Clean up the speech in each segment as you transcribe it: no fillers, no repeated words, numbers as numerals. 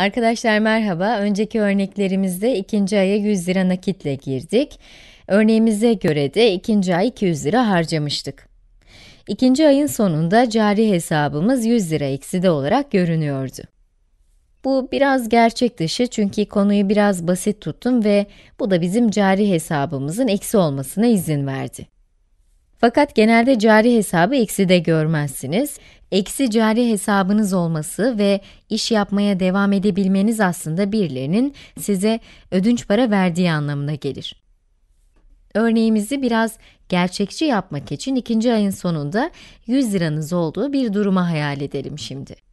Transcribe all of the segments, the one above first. Arkadaşlar merhaba. Önceki örneklerimizde ikinci aya 100 lira nakitle girdik. Örneğimize göre de ikinci ay 200 lira harcamıştık. İkinci ayın sonunda cari hesabımız 100 lira ekside olarak görünüyordu. Bu biraz gerçek dışı çünkü konuyu biraz basit tuttum ve bu da bizim cari hesabımızın eksi olmasına izin verdi. Fakat genelde cari hesabı ekside görmezsiniz. Eksi cari hesabınız olması ve iş yapmaya devam edebilmeniz aslında birilerinin size ödünç para verdiği anlamına gelir. Örneğimizi biraz gerçekçi yapmak için ikinci ayın sonunda 100 liranız olduğu bir duruma hayal edelim şimdi.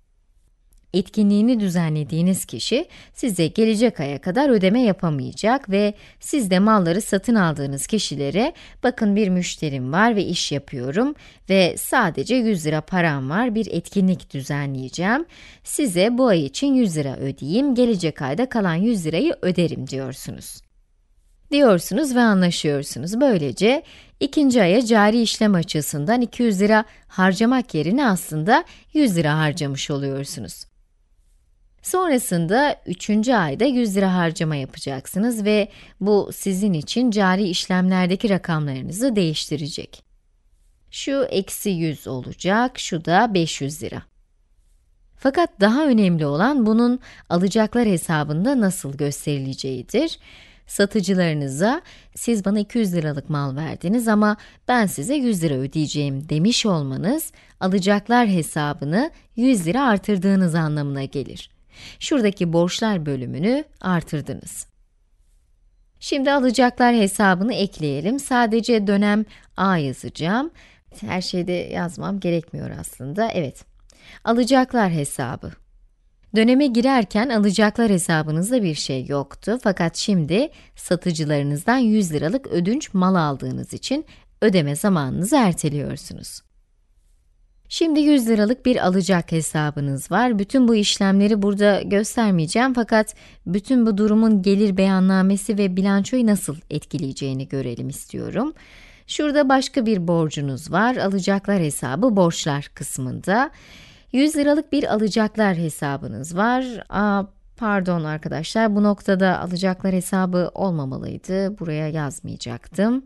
Etkinliğini düzenlediğiniz kişi size gelecek aya kadar ödeme yapamayacak ve siz de malları satın aldığınız kişilere bakın bir müşterim var ve iş yapıyorum ve sadece 100 lira param var, bir etkinlik düzenleyeceğim. Size bu ay için 100 lira ödeyeyim, gelecek ayda kalan 100 lirayı öderim diyorsunuz. Ve anlaşıyorsunuz. Böylece ikinci aya cari işlem açısından 200 lira harcamak yerine aslında 100 lira harcamış oluyorsunuz. Sonrasında 3. ayda 100 lira harcama yapacaksınız ve bu sizin için cari işlemlerdeki rakamlarınızı değiştirecek. Şu eksi 100 olacak, şu da 500 lira. Fakat daha önemli olan bunun alacaklar hesabında nasıl gösterileceğidir. Satıcılarınıza, siz bana 200 liralık mal verdiniz ama ben size 100 lira ödeyeceğim demiş olmanız, alacaklar hesabını 100 lira artırdığınız anlamına gelir. Şuradaki borçlar bölümünü artırdınız. Şimdi alacaklar hesabını ekleyelim. Sadece dönem A yazacağım. Her şeyde yazmam gerekmiyor aslında. Evet, alacaklar hesabı. Döneme girerken alacaklar hesabınızda bir şey yoktu fakat şimdi satıcılarınızdan 100 liralık ödünç mal aldığınız için ödeme zamanınızı erteliyorsunuz. Şimdi 100 liralık bir alacak hesabınız var. Bütün bu işlemleri burada göstermeyeceğim fakat bütün bu durumun gelir beyannamesi ve bilançoyu nasıl etkileyeceğini görelim istiyorum. Şurada başka bir borcunuz var. Alacaklar hesabı borçlar kısmında. 100 liralık bir alacaklar hesabınız var. Pardon arkadaşlar, bu noktada alacaklar hesabı olmamalıydı. Buraya yazmayacaktım.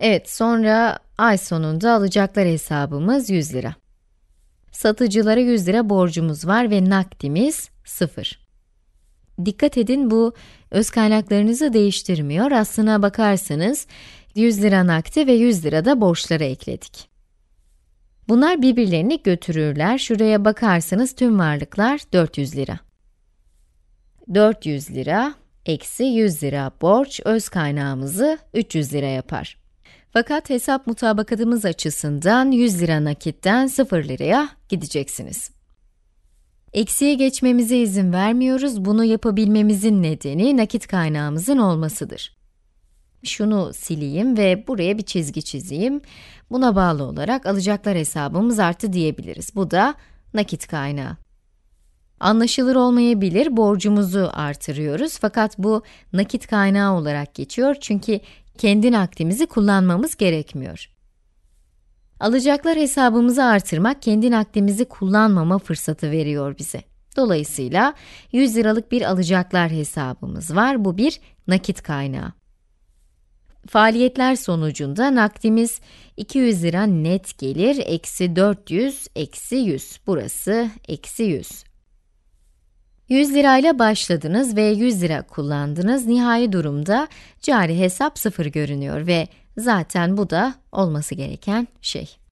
Evet, sonra ay sonunda alacaklar hesabımız 100 lira. Satıcılara 100 lira borcumuz var ve nakdimiz 0. Dikkat edin, bu öz kaynaklarınızı değiştirmiyor. Aslına bakarsanız 100 lira nakdi ve 100 lira da borçlara ekledik. Bunlar birbirlerini götürürler. Şuraya bakarsanız tüm varlıklar 400 lira. 400 lira eksi 100 lira borç öz kaynağımızı 300 lira yapar. Fakat hesap mutabakatımız açısından 100 lira nakitten 0 liraya gideceksiniz. Eksiye geçmemize izin vermiyoruz. Bunu yapabilmemizin nedeni nakit kaynağımızın olmasıdır. Şunu sileyim ve buraya bir çizgi çizeyim. Buna bağlı olarak alacaklar hesabımız arttı diyebiliriz. Bu da nakit kaynağı. Anlaşılır olmayabilir, borcumuzu artırıyoruz fakat bu nakit kaynağı olarak geçiyor çünkü kendi nakdimizi kullanmamız gerekmiyor. Alacaklar hesabımızı artırmak kendi nakdimizi kullanmama fırsatı veriyor bize. Dolayısıyla 100 liralık bir alacaklar hesabımız var, bu bir nakit kaynağı. Faaliyetler sonucunda nakdimiz 200 lira net gelir, eksi 400, eksi 100, burası eksi 100. 100 lirayla başladınız ve 100 lira kullandınız, nihai durumda cari hesap 0 görünüyor ve zaten bu da olması gereken şey.